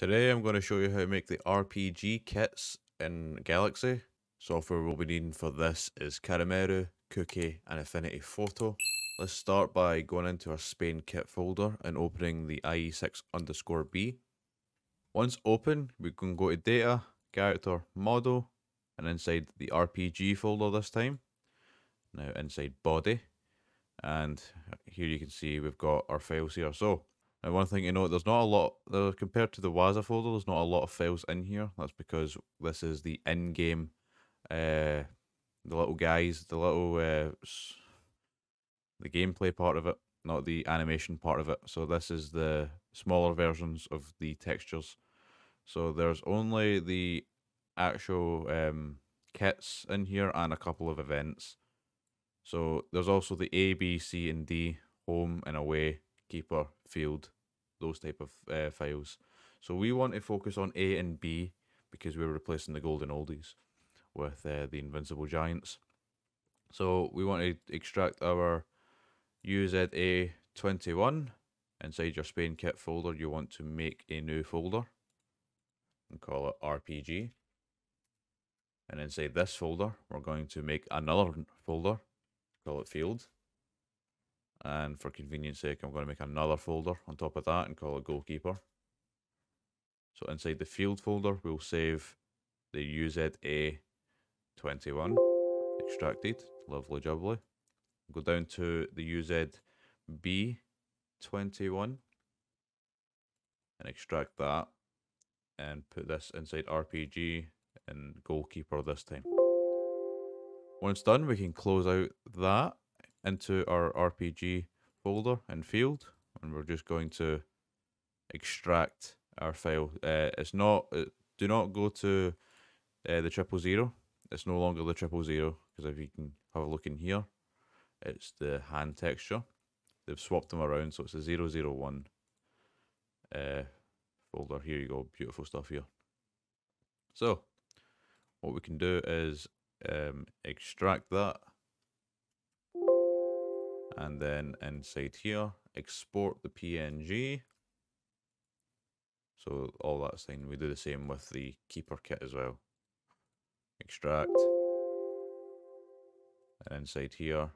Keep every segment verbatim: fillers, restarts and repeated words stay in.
Today I'm going to show you how to make the R P G kits in Galaxy. Software we'll be needing for this is Karameru, Kukei and Affinity Photo. Let's start by going into our Spain kit folder and opening the I E six underscore B. Once open, we can go to Data, Character, Model, and inside the R P G folder this time. Now inside Body, and here you can see we've got our files here. So now one thing you know, there's not a lot, uh, compared to the Waza folder, there's not a lot of files in here. That's because this is the in-game, uh, the little guys, the little, uh, the gameplay part of it, not the animation part of it. So this is the smaller versions of the textures. So there's only the actual um, kits in here and a couple of events. So there's also the A, B, C and D, home and away, keeper, field, those type of uh, files. So we want to focus on A and B because we're replacing the golden oldies with uh, the invincible giants. So we want to extract our U Z A twenty-one. Inside your Spain kit folder, you want to make a new folder and call it R P G. And inside this folder, we're going to make another folder, call it field. And for convenience sake, I'm going to make another folder on top of that and call it goalkeeper. So inside the field folder, we'll save the U Z A twenty-one, extracted, lovely jubbly. Go down to the U Z B twenty-one and extract that and put this inside R P G and goalkeeper this time. Once done, we can close out that into our R P G folder and field, and we're just going to extract our file. Uh, it's not, uh, do not go to uh, the triple zero, it's no longer the triple zero, because if you can have a look in here, it's the hand texture. They've swapped them around, so it's a zero zero one uh, folder. Here you go, beautiful stuff here. So what we can do is um, extract that. And then inside here, export the P N G. So all that's fine. We do the same with the keeper kit as well. Extract. And inside here,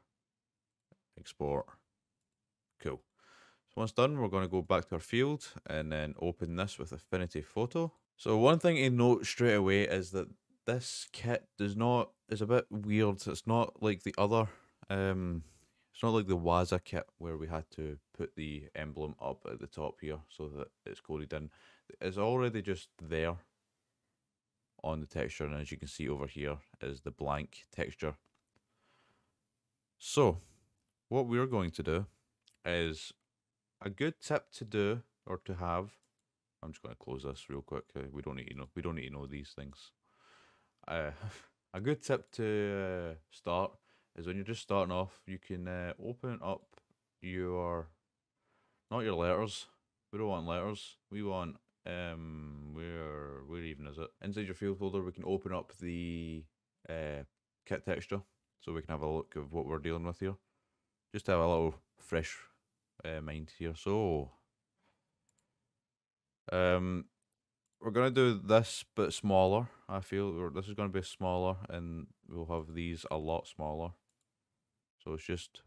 export. Cool. So once done, we're going to go back to our field and then open this with Affinity Photo. So one thing to note straight away is that this kit does not, is a bit weird. It's not like the other, um... it's not like the Waza kit where we had to put the emblem up at the top here so that it's coded in. It's already just there on the texture, and as you can see over here is the blank texture. So what we're going to do is a good tip to do or to have. I'm just going to close this real quick. We don't need to know. We don't need to know these things. Uh, a good tip to uh, start. Is when you're just starting off, you can uh, open up your, not your letters, we don't want letters, we want, um, where, where even is it? Inside your field folder, we can open up the uh, kit texture, so we can have a look of what we're dealing with here. Just have a little fresh uh, mind here. So, um, we're going to do this bit smaller, I feel, this is going to be smaller, and we'll have these a lot smaller. So it's just,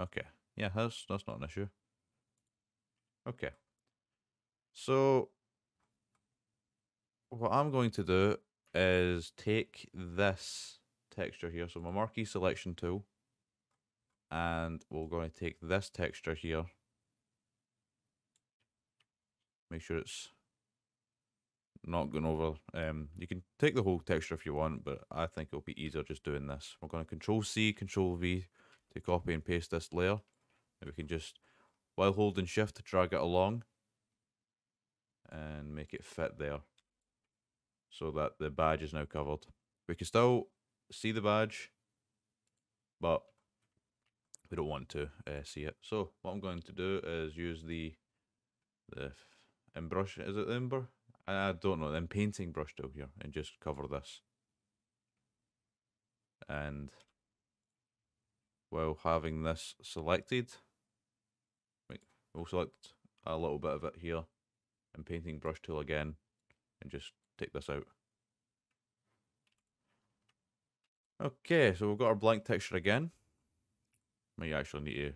okay, yeah, that's, that's not an issue. Okay, so what I'm going to do is take this texture here, so my marquee selection tool, and we're going to take this texture here, make sure it's not going over, um, you can take the whole texture if you want, but I think it'll be easier just doing this. We're going to control C, control V to copy and paste this layer, and we can just, while holding shift, drag it along and make it fit there so that the badge is now covered. We can still see the badge, but we don't want to uh, see it. So what I'm going to do is use the the embrush, is it the ember? I don't know, then painting brush tool here and just cover this. And while having this selected, we'll select a little bit of it here and painting brush tool again and just take this out. Okay, so we've got our blank texture again. Might actually need to,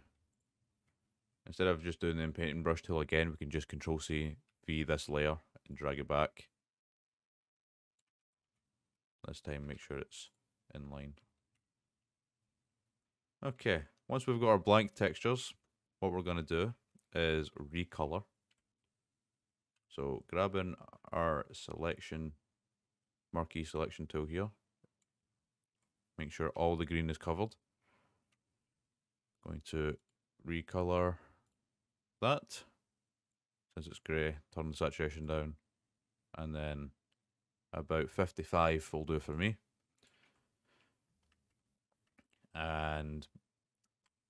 instead of just doing the painting brush tool again, we can just control C V this layer and drag it back. This time make sure it's in line. Okay, once we've got our blank textures, what we're going to do is recolor. So grabbing our selection, marquee selection tool here, make sure all the green is covered. Going to recolor that, since it's grey, turn the saturation down, and then about fifty-five will do for me. And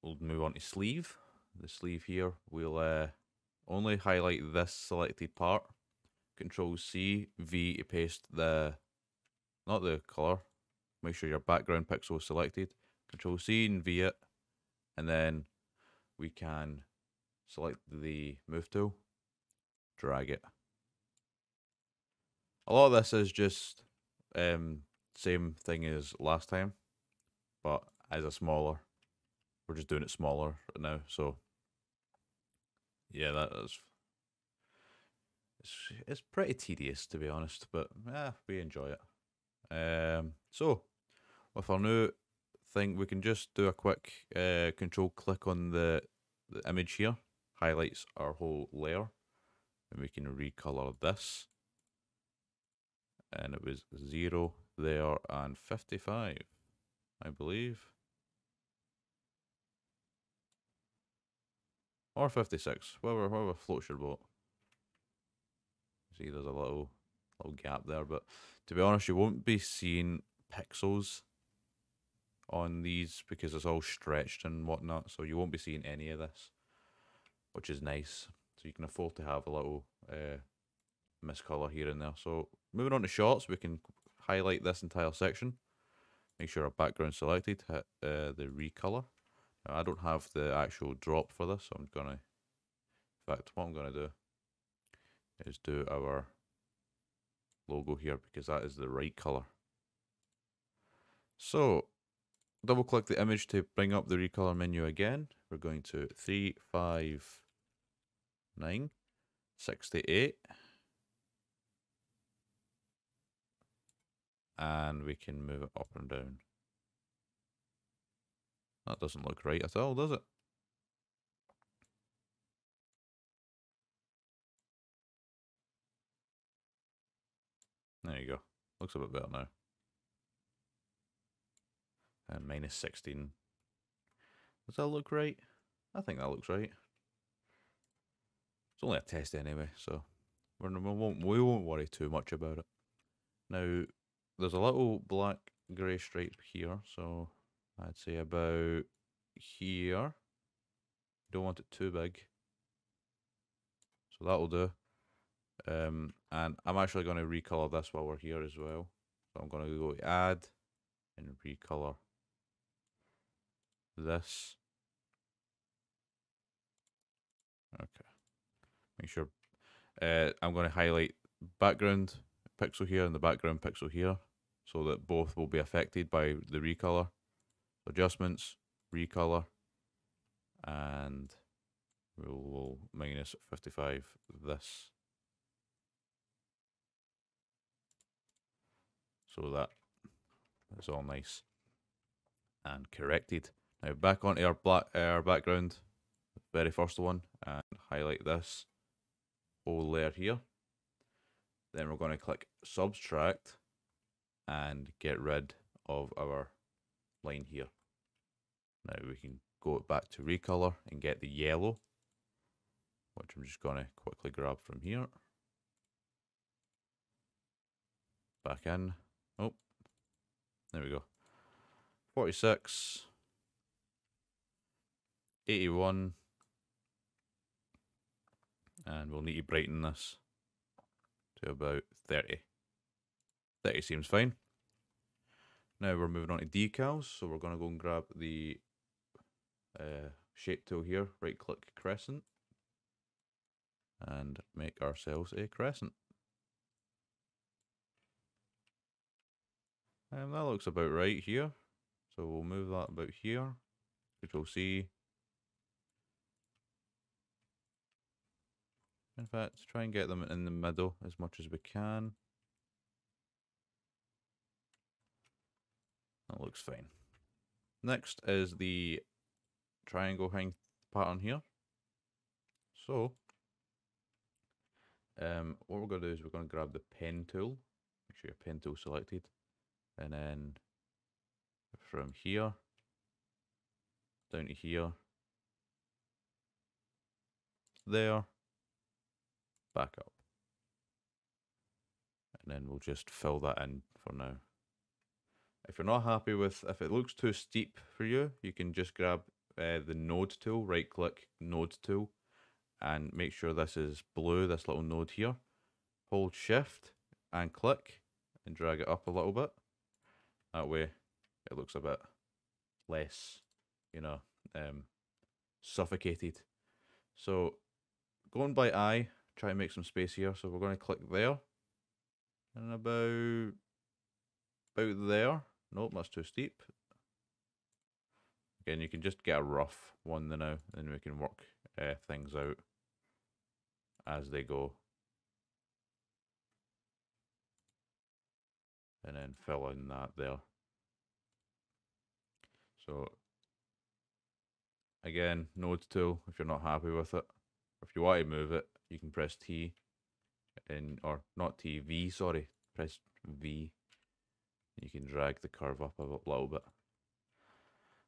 we'll move on to sleeve. The sleeve here, we'll uh, only highlight this selected part. Control C, V to paste the, not the colour, make sure your background pixel is selected. Control C and V it, and then we can select the move tool, drag it. A lot of this is just um, same thing as last time, but as a smaller, we're just doing it smaller right now. So yeah, that is, it's, it's pretty tedious to be honest, but eh, we enjoy it. Um, so with our new thing, we can just do a quick uh, control click on the, the image here, highlights our whole layer, and we can recolor this. And it was zero there and fifty-five, I believe. Or fifty-six, whatever, whatever floats your boat. See, there's a little little gap there, but to be honest, you won't be seeing pixels on these because it's all stretched and whatnot, so you won't be seeing any of this, which is nice. So you can afford to have a little uh, miscolor here and there. So moving on to shots, we can highlight this entire section. Make sure our background's selected, hit uh, the recolor. I don't have the actual drop for this, so I'm gonna, in fact what I'm gonna do is do our logo here because that is the right color. So double click the image to bring up the recolor menu again. We're going to three, five, nine, sixty-eight, and we can move it up and down. That doesn't look right at all, does it? There you go. Looks a bit better now. And minus sixteen. Does that look right? I think that looks right. It's only a test anyway, so we're, we won't, we won't worry too much about it. Now, there's a little black grey stripe here, so I'd say about here. You don't want it too big, so that will do. Um, and I'm actually going to recolor this while we're here as well. So I'm going to go to add and recolor this. Okay. Make sure. Uh, I'm going to highlight background pixel here and the background pixel here, so that both will be affected by the recolor. Adjustments, recolor, and we'll minus fifty-five this, so that that's all nice and corrected. Now back onto our black uh, our background, the very first one, and highlight this whole layer here. Then we're going to click subtract and get rid of our line here. Now we can go back to recolor and get the yellow, which I'm just going to quickly grab from here. Back in. Oh, there we go. forty-six. eighty-one. And we'll need to brighten this to about thirty. thirty seems fine. Now we're moving on to decals, so we're going to go and grab the uh, shape tool here, right click crescent, and make ourselves a crescent. And that looks about right here. So we'll move that about here, which we'll see. In fact, try and get them in the middle as much as we can. That looks fine. Next is the triangle hang pattern here. So, um, what we're going to do is we're going to grab the pen tool. Make sure your pen tool is selected. And then from here down to here, there, back up. And then we'll just fill that in for now. If you're not happy with, if it looks too steep for you, you can just grab uh, the node tool, right click node tool, and make sure this is blue, this little node here. Hold shift and click and drag it up a little bit. That way it looks a bit less, you know, um, suffocated. So going by eye, try and make some space here. So we're going to click there and about, about there. Nope, that's too steep. Again, you can just get a rough one then now, and we can work uh, things out as they go. And then fill in that there. So again, node tool, if you're not happy with it, if you want to move it, you can press T in, or not T, V, sorry, press V. You can drag the curve up a little bit.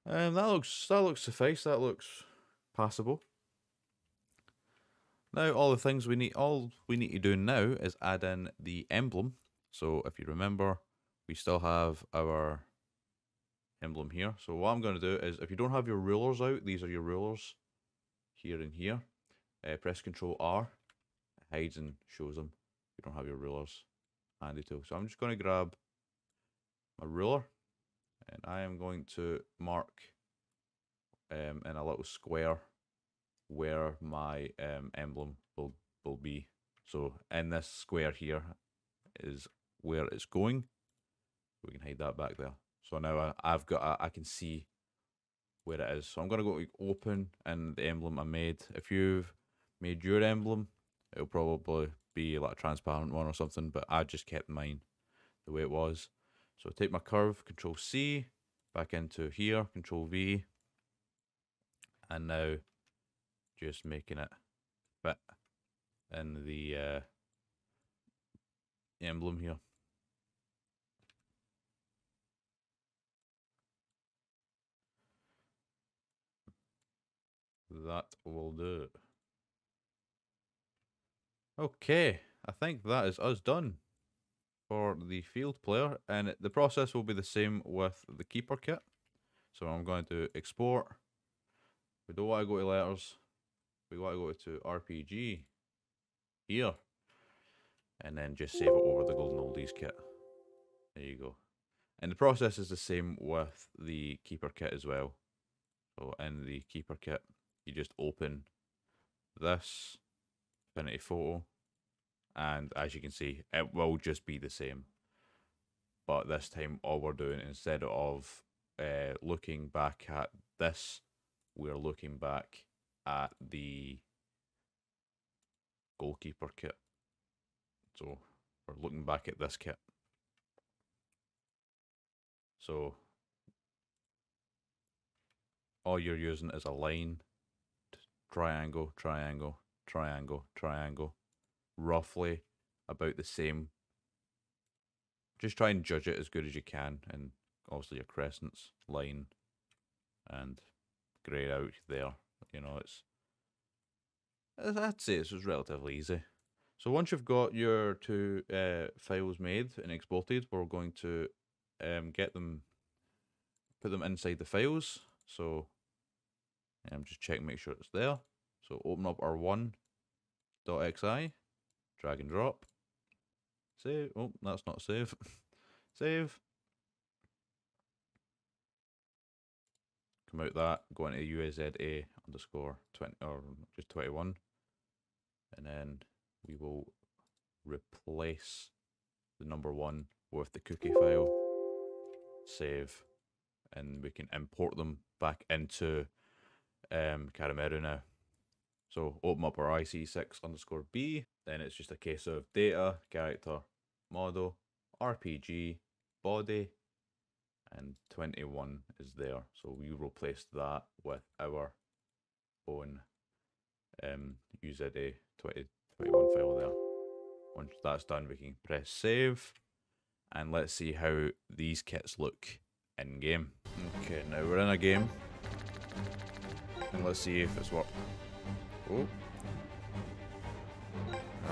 And that looks, that looks suffice, that looks passable. Now all the things we need, all we need to do now is add in the emblem. So if you remember, we still have our emblem here. So what I'm going to do is, if you don't have your rulers out, these are your rulers here and here. Uh, press Control R, it hides and shows them. If you don't have your rulers handy too. So I'm just going to grab my ruler, and I am going to mark um, in a little square where my um, emblem will, will be. So in this square here is where it's going. We can hide that back there. So now I, I've got, a, I can see where it is. So I'm going to go to open and the emblem I made. If you've made your emblem, it'll probably be like a transparent one or something, but I just kept mine the way it was. So take my curve, Control C, back into here, Control V, and now just making it fit in the uh, emblem here. That will do. Okay, I think that is us done for the field player, and the process will be the same with the keeper kit. So I'm going to export. We don't want to go to letters, we want to go to R P G here, and then just save it over the Golden Oldies kit. There you go. And the process is the same with the keeper kit as well. So in the keeper kit, you just open this Affinity Photo, and as you can see, it will just be the same. But this time, all we're doing, instead of uh, looking back at this, we're looking back at the goalkeeper kit. So we're looking back at this kit. So all you're using is a line, triangle, triangle, triangle, triangle, roughly about the same. Just try and judge it as good as you can, and obviously your crescents, line, and grey out there. You know, it's, I'd say this was relatively easy. So once you've got your two uh, files made and exported, we're going to um, get them, put them inside the files. So I'm um, just checking, make sure it's there. So open up R one dot X I, drag and drop, save. Oh, that's not save. Save. Come out that, go into U Z A underscore twenty, or just twenty-one. and then we will replace the number one with the Kukei file, save, and we can import them back into um, Karameru now. So open up our I C six underscore B, then it's just a case of data, character, model, R P G, body, and twenty-one is there. So we replaced that with our own um, U Z A twenty-one file there. Once that's done, we can press save, and let's see how these kits look in game. Okay, now we're in a game, and let's see if it's worked. Oh,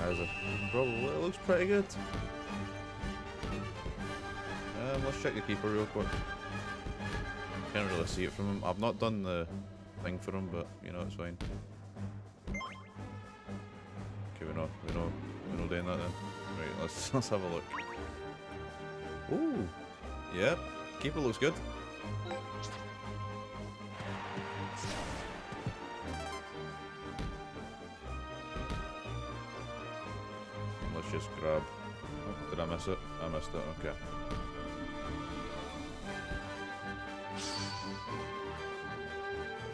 as a, probably it looks pretty good. Um, let's check the keeper real quick. Can't really see it from him. I've not done the thing for him, but you know, it's fine. Okay, we're not, we're not, we're not doing that then. Right, let's let's have a look. Ooh, yeah, keeper looks good. Just grab. Oh, did I miss it? I missed it. Okay.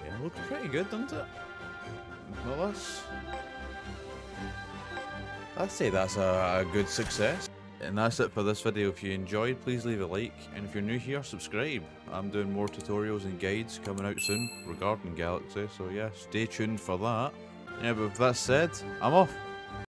Yeah, it looks pretty good, doesn't it? Well, that's. I'd say that's a, a good success. And that's it for this video. If you enjoyed, please leave a like. And if you're new here, subscribe. I'm doing more tutorials and guides coming out soon regarding Galaxy. So yeah, stay tuned for that. Yeah, but with that said, I'm off.